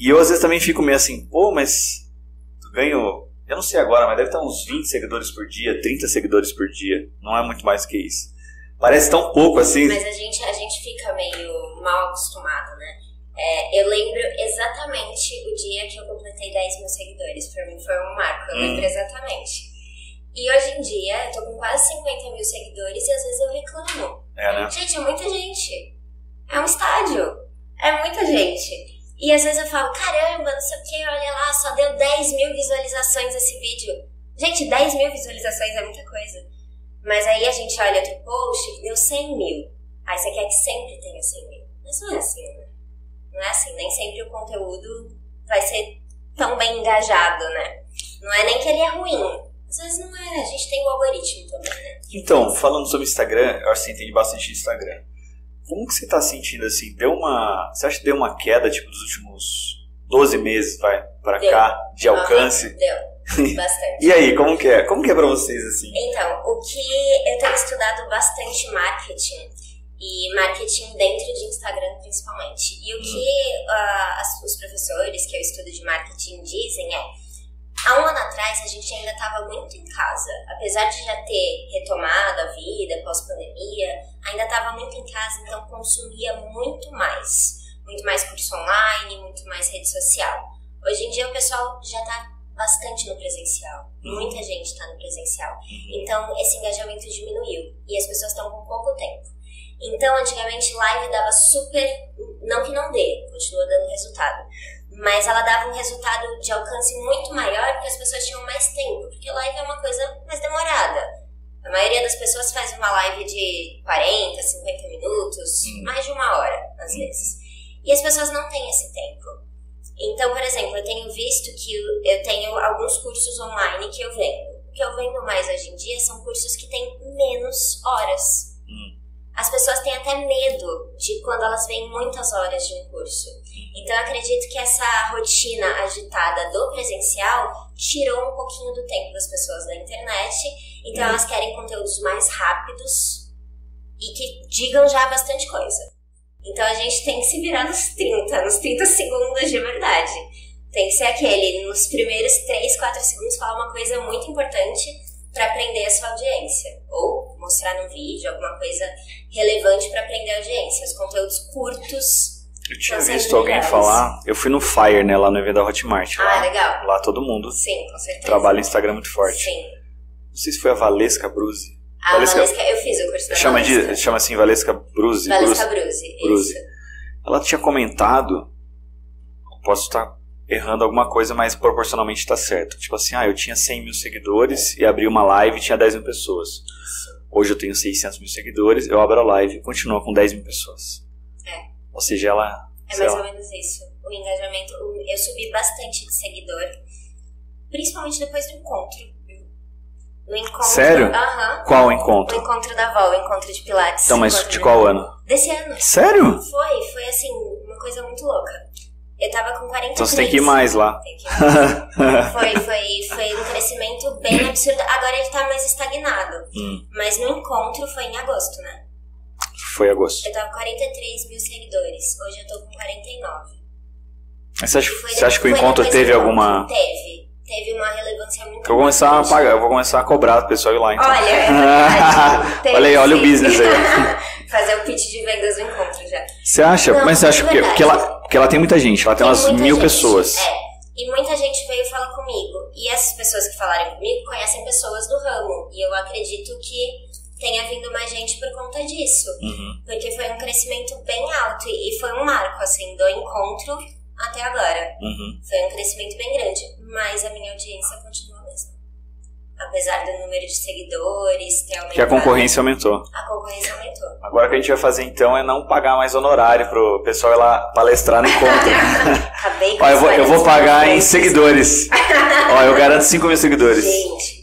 E eu às vezes também fico meio assim, pô, mas tu ganhou, eu não sei agora, mas deve estar uns 20 seguidores por dia, 30 seguidores por dia, não é muito mais que isso. Parece tão pouco assim. Mas a gente fica meio mal acostumado, né? É, eu lembro exatamente o dia que eu completei 10 mil seguidores, pra mim foi um marco, eu lembro exatamente. E hoje em dia eu tô com quase 50 mil seguidores e às vezes eu reclamo. É, né? Gente, é muita gente. É um estádio. É muita gente. E às vezes eu falo, caramba, não sei o que, olha lá, só deu 10 mil visualizações esse vídeo. Gente, 10 mil visualizações é muita coisa. Mas aí a gente olha outro post que deu 100 mil. Aí você quer que sempre tenha 100 mil. Mas não é assim, né? Não é assim, nem sempre o conteúdo vai ser tão bem engajado, né? Não é nem que ele é ruim. Às vezes não é, a gente tem um algoritmo também, né? Então, falando sobre Instagram, eu acho que entendi bastante de Instagram. Como que você tá sentindo, assim, deu uma... Você acha que deu uma queda, tipo, dos últimos 12 meses, vai, pra deu. Cá, de alcance? Deu, bastante. E aí, como que é? Como que é pra vocês, assim? Então, o que eu tenho estudado bastante marketing, e marketing dentro de Instagram, principalmente. E o que os professores que eu estudo de marketing dizem é... Há um ano atrás a gente ainda estava muito em casa, apesar de já ter retomado a vida pós-pandemia, ainda estava muito em casa, então consumia muito mais curso online, muito mais rede social. Hoje em dia o pessoal já está bastante no presencial, muita gente está no presencial, então esse engajamento diminuiu e as pessoas estão com pouco tempo. Então antigamente live dava super, não que não dê, continua dando resultado. Mas ela dava um resultado de alcance muito maior porque as pessoas tinham mais tempo. Porque live é uma coisa mais demorada. A maioria das pessoas faz uma live de 40, 50 minutos, mais de uma hora, às vezes. E as pessoas não têm esse tempo. Então, por exemplo, eu tenho visto que eu tenho alguns cursos online que eu vendo. O que eu vendo mais hoje em dia são cursos que têm menos horas. As pessoas têm até medo de quando elas veem muitas horas de um curso. Então eu acredito que essa rotina agitada do presencial tirou um pouquinho do tempo das pessoas da internet. Então elas querem conteúdos mais rápidos e que digam já bastante coisa. Então a gente tem que se virar nos 30 segundos de verdade. Tem que ser aquele, nos primeiros 3, 4 segundos falar uma coisa muito importante para prender a sua audiência. Ou mostrar no vídeo alguma coisa relevante para prender a audiência. Os conteúdos curtos. Eu tinha visto alguém falar, eu fui no Fire, né, lá no evento da Hotmart. Ah, legal. Lá todo mundo. Sim, com certeza. Trabalha no Instagram muito forte. Sim. Não sei se foi a Valesca Brusse. Ah, Valesca, eu fiz o curso da Valesca. Chama assim, Valesca Brusse. Valesca Brusse. Ela tinha comentado, posso estar errando alguma coisa, mas proporcionalmente está certo. Tipo assim, eu tinha 100 mil seguidores e abri uma live e tinha 10 mil pessoas. Hoje eu tenho 600 mil seguidores, eu abro a live e continuo com 10 mil pessoas. Ou seja, ela... É mais ou menos isso. O engajamento... Eu subi bastante de seguidor. Principalmente depois do encontro. No encontro... Sério? Aham. Qual encontro? O encontro da Val, o encontro de Pilates. Então, mas de qual ano? Desse ano. Sério? Foi assim, uma coisa muito louca. Eu tava com 43. Então você tem que ir mais lá. Tem que ir mais. Foi um crescimento bem absurdo. Agora ele tá mais estagnado. Mas no encontro foi em agosto, né? Foi agosto. Eu tava com 43 mil seguidores. Hoje eu tô com 49. Mas você acha que o encontro teve alguma... Teve uma relevância muito grande. Eu vou começar a cobrar o pessoal ir lá, então. Olha, é verdade. Olha o business aí. Fazer o pitch de vendas do encontro já. Você acha? Não, mas você acha que... Porque ela tem muita gente. Ela tem umas 1000 pessoas. E muita gente veio falar comigo. E essas pessoas que falaram comigo conhecem pessoas do ramo. E eu acredito que... tenha vindo mais gente por conta disso. Porque foi um crescimento bem alto. E foi um marco, assim, do encontro até agora. Foi um crescimento bem grande. Mas a minha audiência continua a mesma. Apesar do número de seguidores ter aumentado. Que a concorrência aumentou. Agora o que a gente vai fazer, então, é não pagar mais honorário pro pessoal ir lá palestrar no encontro. Acabei com isso. Eu vou pagar em seguidores. Eu garanto 5 mil seguidores. Gente...